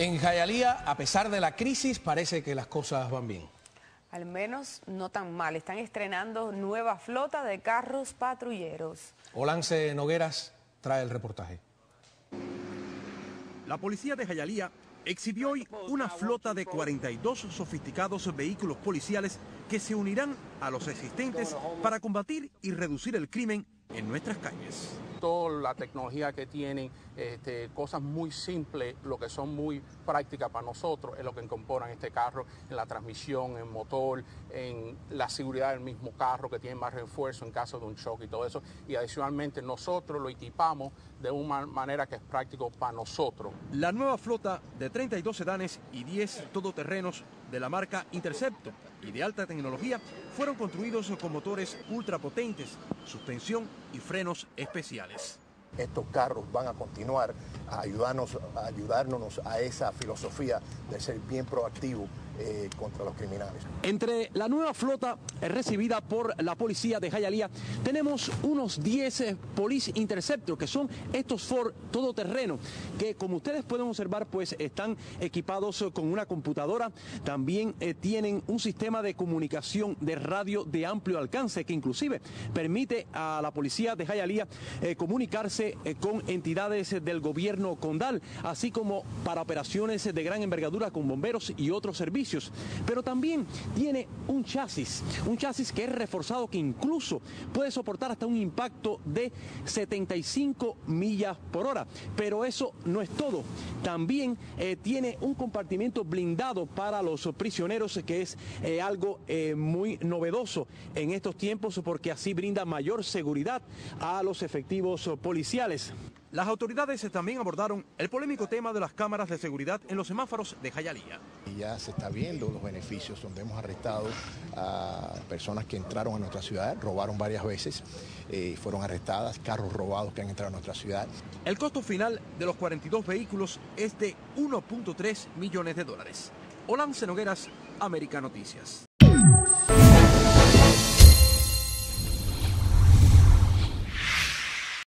En Hialeah, a pesar de la crisis, parece que las cosas van bien. Al menos no tan mal. Están estrenando nueva flota de carros patrulleros. Olance Nogueras trae el reportaje. La policía de Hialeah exhibió hoy una flota de 42 sofisticados vehículos policiales que se unirán a los existentes para combatir y reducir el crimen en nuestras calles. Toda la tecnología que tienen, cosas muy simples, lo que son muy prácticas para nosotros, es lo que incorporan este carro, en la transmisión, en motor, en la seguridad del mismo carro, que tiene más refuerzo en caso de un choque y todo eso. Y adicionalmente nosotros lo equipamos de una manera que es práctico para nosotros. La nueva flota de 32 sedanes y 10 todoterrenos de la marca Intercepto y de alta tecnología fueron construidos con motores ultrapotentes, suspensión y frenos especiales. Estos carros van a continuar a ayudarnos a esa filosofía de ser bien proactivo contra los criminales. Entre la nueva flota recibida por la policía de Hialeah tenemos unos 10 Police Interceptor, que son estos Ford todoterreno, que como ustedes pueden observar, pues están equipados con una computadora. También tienen un sistema de comunicación de radio de amplio alcance, que inclusive permite a la policía de Hialeah comunicarse con entidades del gobierno condal, así como para operaciones de gran envergadura con bomberos y otros servicios. Pero también tiene un chasis que es reforzado, que incluso puede soportar hasta un impacto de 75 millas por hora. Pero eso no es todo. También tiene un compartimiento blindado para los prisioneros, que es algo muy novedoso en estos tiempos, porque así brinda mayor seguridad a los efectivos policiales. Las autoridades también abordaron el polémico tema de las cámaras de seguridad en los semáforos de Hialeah. Ya se está viendo los beneficios, donde hemos arrestado a personas que entraron a nuestra ciudad, robaron varias veces, fueron arrestadas, carros robados que han entrado a nuestra ciudad. El costo final de los 42 vehículos es de $1.3 millones de dólares. Olance Nogueras, América Noticias.